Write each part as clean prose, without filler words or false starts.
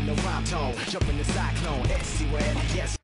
in the rhyme tone, jump in the cyclone, see where yes.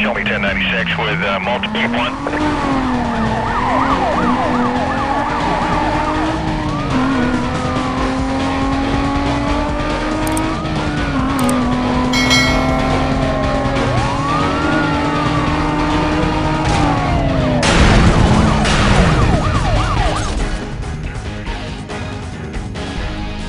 Show me 1096 with multiple 1.